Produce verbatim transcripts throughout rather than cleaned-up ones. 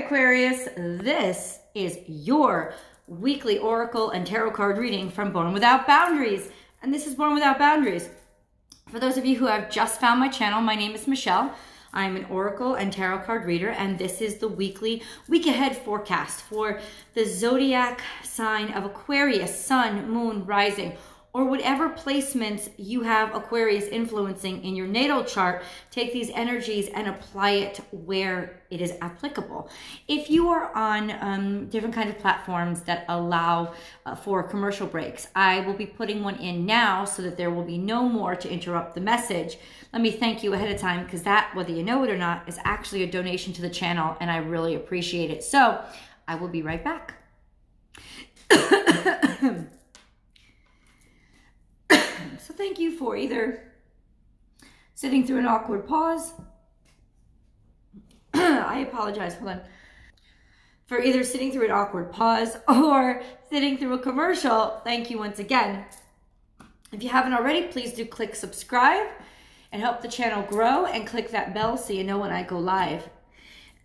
Aquarius, this is your weekly oracle and tarot card reading from Born Without Boundaries. And this is Born Without Boundaries. For those of you who have just found my channel, my name is Michelle. I'm an oracle and tarot card reader, and this is the weekly week ahead forecast for the zodiac sign of Aquarius, sun, moon, rising, or whatever placements you have Aquarius influencing in your natal chart. Take these energies and apply it where it is applicable. If you are on um, different kinds of platforms that allow uh, for commercial breaks, I will be putting one in now so that there will be no more to interrupt the message. Let me thank you ahead of time, because that, whether you know it or not, is actually a donation to the channel, and I really appreciate it. So I will be right back. So thank you for either sitting through an awkward pause. I apologize, hold on. For either sitting through an awkward pause or sitting through a commercial, thank you once again. If you haven't already, please do click subscribe and help the channel grow, and click that bell so you know when I go live,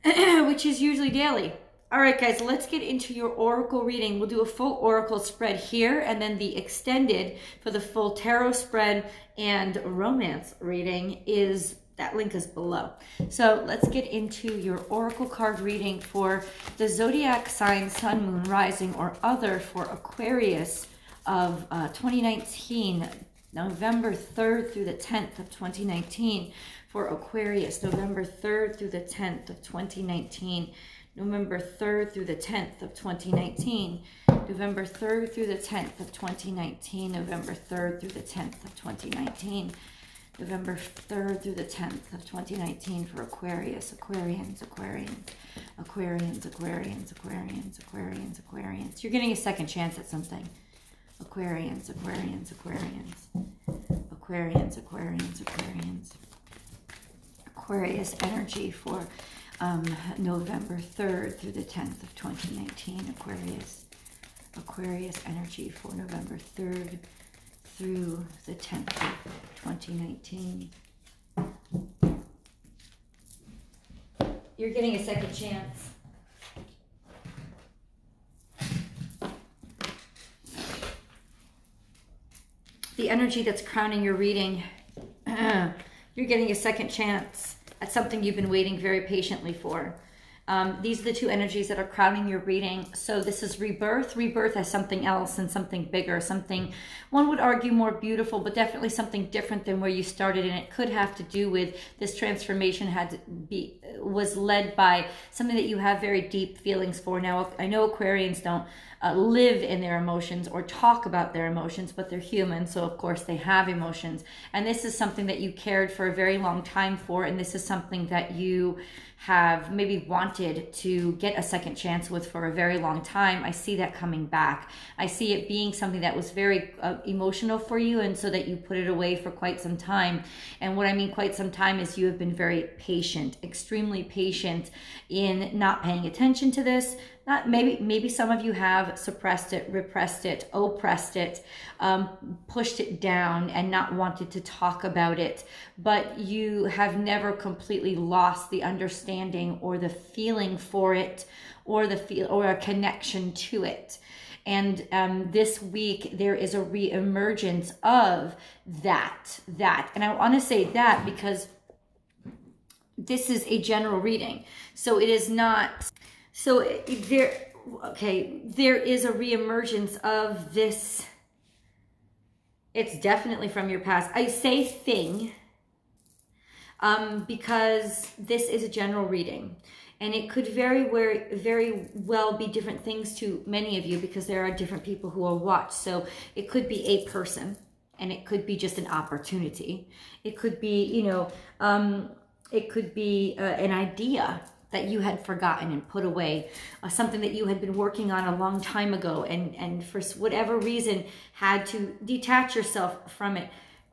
which is usually daily. All right, guys, let's get into your oracle reading. We'll do a full oracle spread here, and then the extended for the full tarot spread and romance reading is, that link is below. So let's get into your oracle card reading for the zodiac sign, sun, moon, rising, or other for Aquarius of uh, twenty nineteen, November third through the tenth of twenty nineteen. For Aquarius, November third through the tenth of twenty nineteen. November third through the tenth of twenty nineteen, November third through the tenth of twenty nineteen, November third through the tenth of twenty nineteen, November third through the tenth of twenty nineteen for Aquarius, Aquarians, Aquarians, Aquarians, Aquarians, Aquarians, Aquarians, Aquarians. You're getting a second chance at something. Aquarians, Aquarians, Aquarians, Aquarians, Aquarians, Aquarians. Aquarius energy for Um, November third through the tenth of twenty nineteen, Aquarius, Aquarius energy for November third through the tenth of twenty nineteen. You're getting a second chance. The energy that's crowning your reading, you're getting a second chance. That's something you've been waiting very patiently for. Um, these are the two energies that are crowning your reading. So this is rebirth, rebirth as something else and something bigger, something, one would argue more beautiful, but definitely something different than where you started. And it could have to do with this transformation had to be, was led by something that you have very deep feelings for. Now, I know Aquarians don't uh, live in their emotions or talk about their emotions, but they're human. So of course they have emotions. And this is something that you cared for a very long time for. And this is something that you have maybe wanted to get a second chance with for a very long time. I see that coming back. I see it being something that was very uh, emotional for you, and so that you put it away for quite some time. And what I mean quite some time is you have been very patient, extremely patient in not paying attention to this. Not, maybe maybe some of you have suppressed it, repressed it, oppressed it, um, pushed it down and not wanted to talk about it, but you have never completely lost the understanding or the feeling for it, or the feel or a connection to it. And um, this week, there is a reemergence of that, that. And I want to say that because this is a general reading, so it is not... So there, okay, there is a reemergence of this. It's definitely from your past. I say thing um, because this is a general reading, and it could very, very well be different things to many of you, because there are different people who will watch. So it could be a person, and it could be just an opportunity. It could be, you know, um, it could be uh, an idea that you had forgotten and put away, uh, something that you had been working on a long time ago, and, and for whatever reason had to detach yourself from it.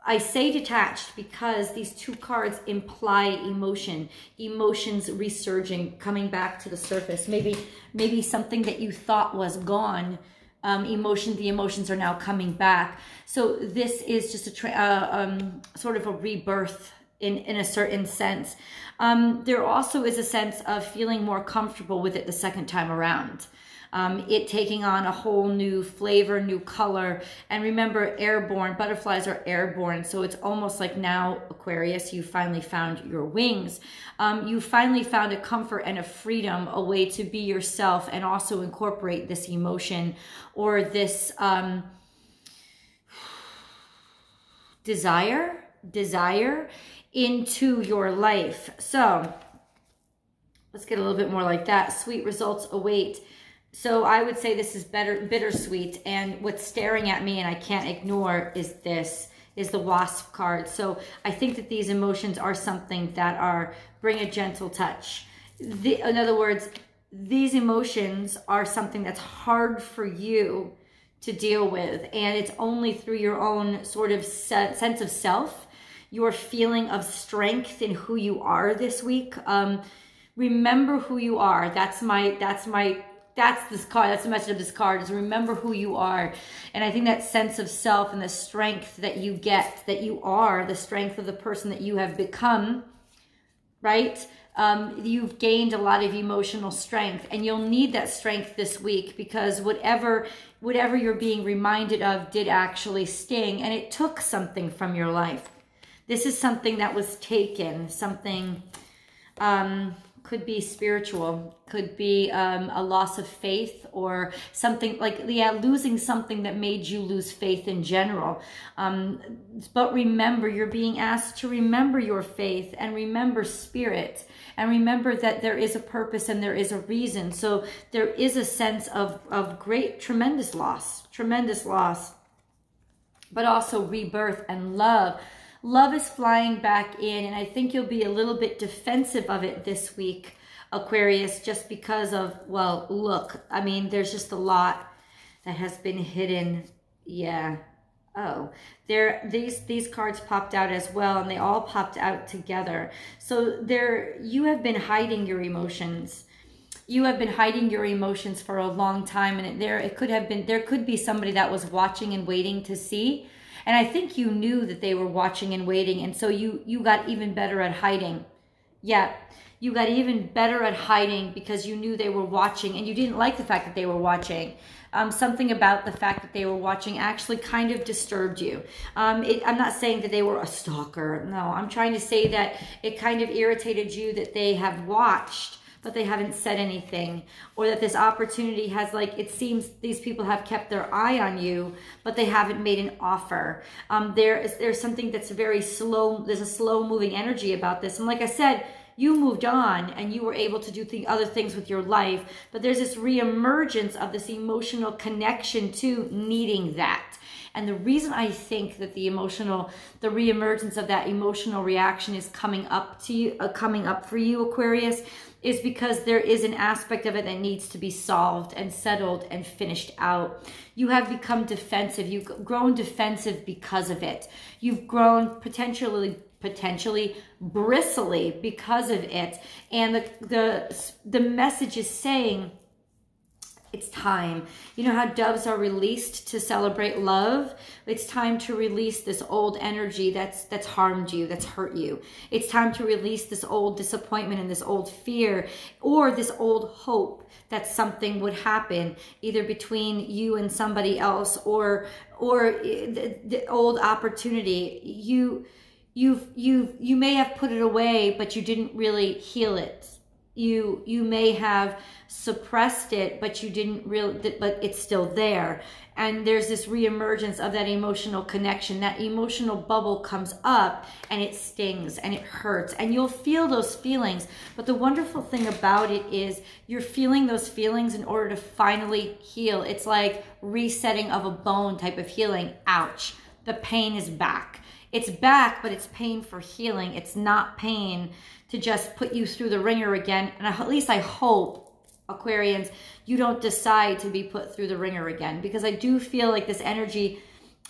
I say detached because these two cards imply emotion, emotions resurging, coming back to the surface. Maybe, maybe something that you thought was gone, um, emotion, the emotions are now coming back. So this is just a tra uh, um, sort of a rebirth in, in a certain sense. Um, there also is a sense of feeling more comfortable with it the second time around. Um, it taking on a whole new flavor, new color. And remember, airborne, butterflies are airborne. So it's almost like now, Aquarius, you finally found your wings. Um, you finally found a comfort and a freedom, a way to be yourself and also incorporate this emotion or this um, desire, desire into your life. So let's get a little bit more like that. Sweet results await. So I would say this is better, bittersweet, and what's staring at me and I can't ignore is this, is the Wasp card. So I think that these emotions are something that are, bring a gentle touch. The, in other words, these emotions are something that's hard for you to deal with, and it's only through your own sort of se- sense of self, your feeling of strength in who you are this week. Um, remember who you are. That's my, that's my... That's this card. That's the message of this card, is remember who you are. And I think that sense of self and the strength that you get, that you are, the strength of the person that you have become, right? Um, you've gained a lot of emotional strength, and you'll need that strength this week, because whatever, whatever you're being reminded of did actually sting, and it took something from your life. This is something that was taken, something... Um, could be spiritual, could be um, a loss of faith, or something like, yeah, losing something that made you lose faith in general. Um, but remember, you're being asked to remember your faith and remember spirit, and remember that there is a purpose and there is a reason. So there is a sense of, of great, tremendous loss, tremendous loss, but also rebirth and love. Love is flying back in, and I think you'll be a little bit defensive of it this week, Aquarius, just because of, well, look, I mean, there's just a lot that has been hidden. Yeah. Oh, there, these, these cards popped out as well, and they all popped out together. So there, you have been hiding your emotions. You have been hiding your emotions for a long time, and it, there, it could have been, there could be somebody that was watching and waiting to see. And I think you knew that they were watching and waiting. And so you, you got even better at hiding. Yeah, you got even better at hiding because you knew they were watching, and you didn't like the fact that they were watching. Um, something about the fact that they were watching actually kind of disturbed you. Um, it, I'm not saying that they were a stalker. No, I'm trying to say that it kind of irritated you that they have watched, but they haven't said anything, or that this opportunity has, like, it seems these people have kept their eye on you, but they haven't made an offer. Um, there is, there's something that's very slow. There's a slow moving energy about this. And like I said, you moved on and you were able to do th- other things with your life, but there's this reemergence of this emotional connection to needing that. And the reason I think that the emotional, the reemergence of that emotional reaction is coming up to you, uh, coming up for you, Aquarius, is because there is an aspect of it that needs to be solved and settled and finished out. You have become defensive. You've grown defensive because of it. You've grown potentially, potentially bristly because of it. And the the the message is saying, it's time. You know how doves are released to celebrate love? It's time to release this old energy that's that's harmed you, that's hurt you. It's time to release this old disappointment and this old fear, or this old hope that something would happen, either between you and somebody else, or or the, the old opportunity. You you've you you may have put it away, but you didn't really heal it. You you may have suppressed it, but you didn't really, but it's still there. And there's this reemergence of that emotional connection. That emotional bubble comes up, and it stings and it hurts, and you'll feel those feelings. But the wonderful thing about it is you're feeling those feelings in order to finally heal. It's like resetting of a bone type of healing. Ouch, the pain is back. It's back, but it's pain for healing. It's not pain to just put you through the ringer again. And at least I hope, Aquarians, you don't decide to be put through the ringer again, because I do feel like this energy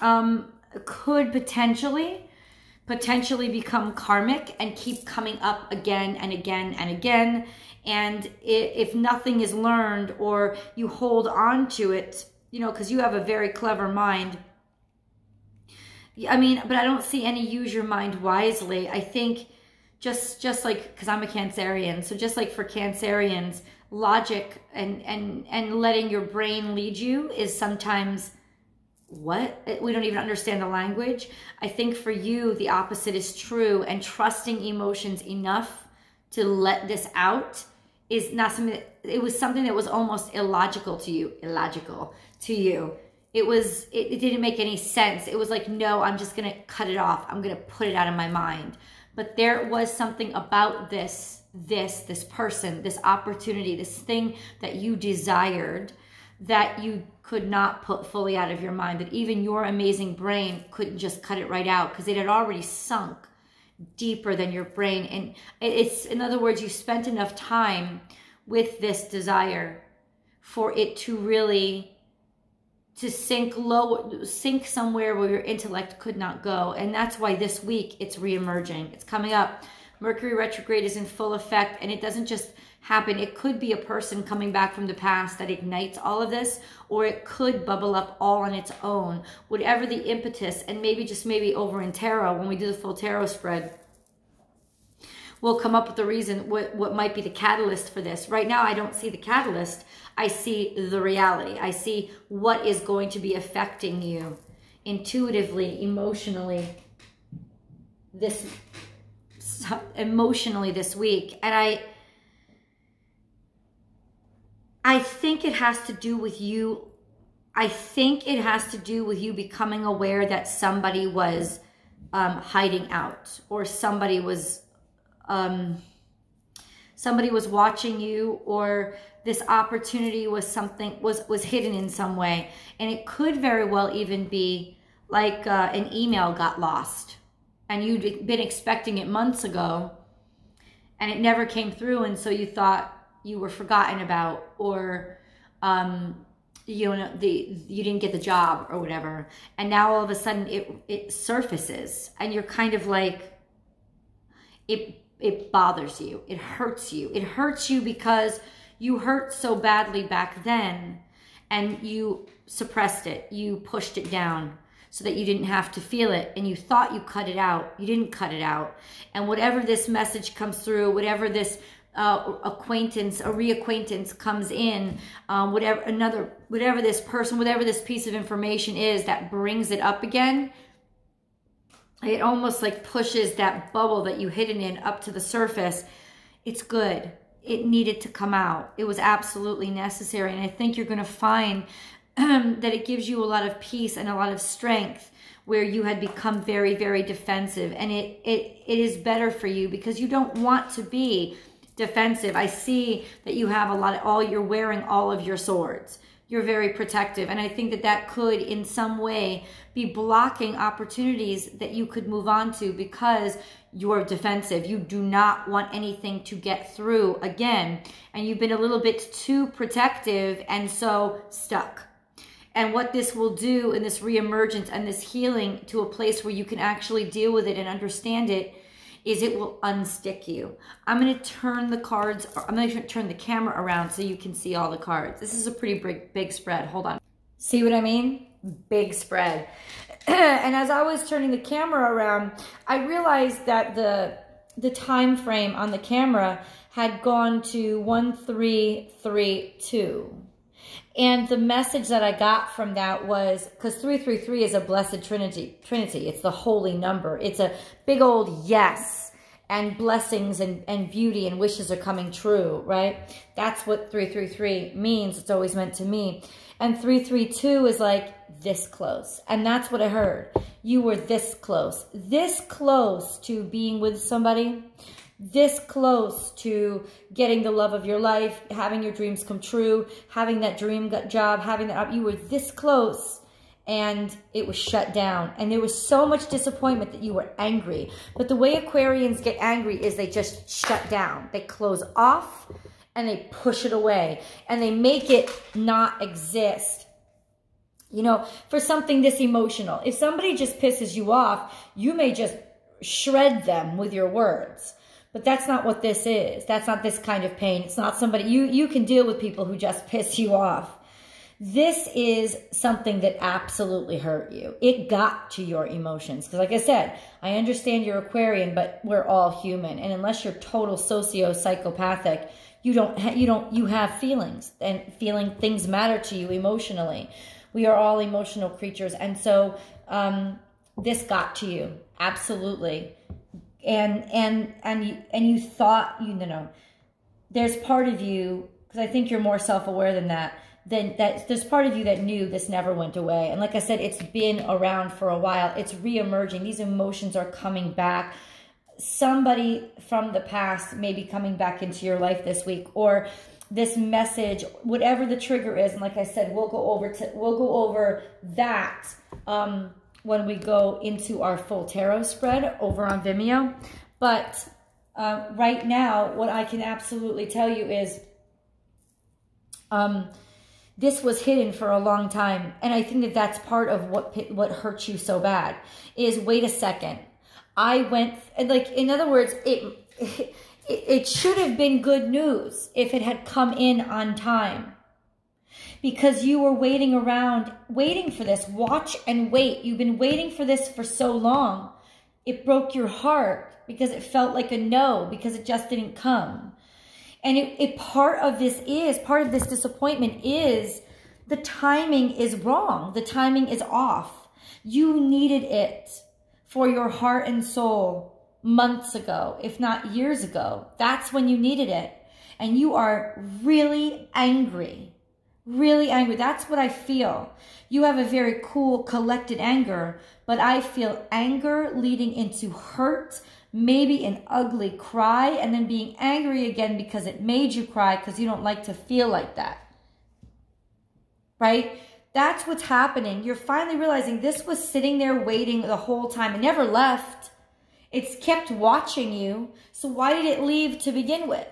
um, could potentially, potentially become karmic and keep coming up again and again and again. And if nothing is learned, or you hold on to it, you know, because you have a very clever mind, I mean, but I don't see any use your mind wisely. I think just just like, because I'm a Cancerian, so just like for Cancerians, logic and and and letting your brain lead you is sometimes what we don't even understand the language. I think for you the opposite is true, and trusting emotions enough to let this out is not something that, it was something that was almost illogical to you illogical to you it was it, it didn't make any sense. It was like, no, I'm just gonna cut it off, I'm gonna put it out of my mind. But there was something about this this this person, this opportunity, this thing that you desired, that you could not put fully out of your mind, that even your amazing brain couldn't just cut it right out, because it had already sunk deeper than your brain. And it's, in other words, you spent enough time with this desire for it to really to sink low, sink somewhere where your intellect could not go. And that's why this week it's reemerging. It's coming up. Mercury retrograde is in full effect, and it doesn't just happen. It could be a person coming back from the past that ignites all of this, or it could bubble up all on its own, whatever the impetus. And maybe, just maybe, over in tarot, when we do the full tarot spread, we'll come up with the reason, what, what might be the catalyst for this. Right now, I don't see the catalyst. I see the reality. I see what is going to be affecting you intuitively, emotionally, this emotionally this week. And I I think it has to do with you. I think it has to do with you becoming aware that somebody was um, hiding out, or somebody was um, somebody was watching you, or this opportunity was something was was hidden in some way. And it could very well even be like uh, an email got lost, and you'd been expecting it months ago and it never came through, and so you thought you were forgotten about, or um, you know, the you didn't get the job or whatever, and now all of a sudden it it surfaces, and you're kind of like, it it bothers you, it hurts you, it hurts you because you hurt so badly back then, and you suppressed it, you pushed it down, so that you didn't have to feel it, and you thought you cut it out. You didn't cut it out. And whatever this message comes through, whatever this uh, acquaintance, a reacquaintance comes in, um, whatever another, whatever this person, whatever this piece of information is that brings it up again, it almost like pushes that bubble that you hidden in up to the surface. It's good. It needed to come out. It was absolutely necessary. And I think you're going to find Um, that it gives you a lot of peace and a lot of strength where you had become very, very defensive. And it, it, it is better for you because you don't want to be defensive. I see that you have a lot of all, you're wearing all of your swords. You're very protective. And I think that that could in some way be blocking opportunities that you could move on to because you're defensive. You do not want anything to get through again. And you've been a little bit too protective and so stuck. And what this will do in this reemergence and this healing to a place where you can actually deal with it and understand it is it will unstick you. I'm going to turn the cards, or I'm going to turn the camera around so you can see all the cards. This is a pretty big, big spread. Hold on. See what I mean? Big spread. And as I was turning the camera around, I realized that the the time frame on the camera had gone to one three three two. And the message that I got from that was, because three three three is a blessed trinity, trinity. It's the holy number. It's a big old yes, and blessings and, and beauty and wishes are coming true, right? That's what three three three means. It's always meant to me. And three three two is like this close. And that's what I heard. You were this close, this close to being with somebody, this close to getting the love of your life, having your dreams come true, having that dream job, having that, you were this close and it was shut down. And there was so much disappointment that you were angry. But the way Aquarians get angry is they just shut down. They close off and they push it away and they make it not exist. You know, for something this emotional, if somebody just pisses you off, you may just shred them with your words. But that's not what this is. That's not this kind of pain. It's not somebody, you, you can deal with people who just piss you off. This is something that absolutely hurt you. It got to your emotions. Because like I said, I understand you're Aquarian, but we're all human. And unless you're total socio-psychopathic, you don't, ha you don't, you have feelings, and feeling things matter to you emotionally. We are all emotional creatures. And so um, this got to you. Absolutely. And, and, and you, and you thought, you know, there's part of you, because I think you're more self-aware than that, then that there's part of you that knew this never went away. And like I said, it's been around for a while. It's reemerging. These emotions are coming back. Somebody from the past may be coming back into your life this week, or this message, whatever the trigger is. And like I said, we'll go over to, we'll go over that um, when we go into our full tarot spread over on Vimeo. But uh, right now, what I can absolutely tell you is, um, this was hidden for a long time, and I think that that's part of what what hurts you so bad. Is wait a second, I went like in other words, it, it it should have been good news if it had come in on time, because you were waiting around, waiting for this. Watch and wait. You've been waiting for this for so long. It broke your heart because it felt like a no, because it just didn't come. And it, it, part of this is, part of this disappointment is the timing is wrong. The timing is off. You needed it for your heart and soul months ago, if not years ago. That's when you needed it. And you are really angry, really angry. That's what I feel. You have a very cool, collected anger, but I feel anger leading into hurt, maybe an ugly cry, and then being angry again because it made you cry because you don't like to feel like that, right? That's what's happening. You're finally realizing this was sitting there waiting the whole time. It never left. It's kept watching you. So why did it leave to begin with?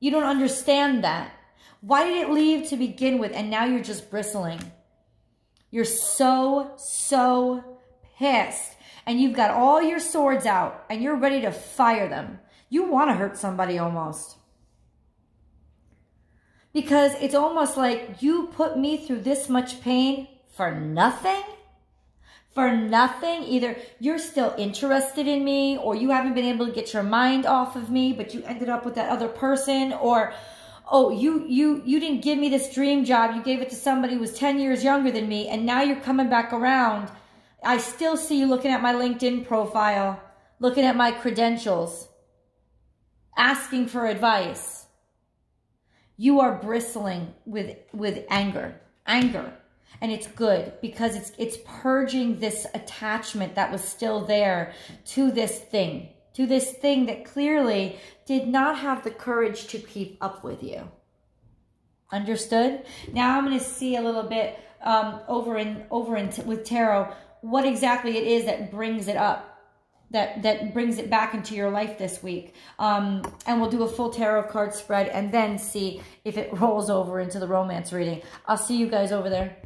You don't understand that. Why did it leave to begin with? And now you're just bristling. You're so, so pissed. And you've got all your swords out and you're ready to fire them. You want to hurt somebody almost. Because it's almost like you put me through this much pain for nothing. For nothing. Either you're still interested in me, or you haven't been able to get your mind off of me, but you ended up with that other person. Or, oh, you, you, you didn't give me this dream job. You gave it to somebody who was ten years younger than me, and now you're coming back around. I still see you looking at my LinkedIn profile, looking at my credentials, asking for advice. You are bristling with, with anger, anger. And it's good, because it's, it's purging this attachment that was still there to this thing, to this thing that clearly did not have the courage to keep up with you. Understood? Now I'm going to see a little bit um, over in, over in t with tarot, what exactly it is that brings it up, that, that brings it back into your life this week. Um, and we'll do a full tarot card spread and then see if it rolls over into the romance reading. I'll see you guys over there.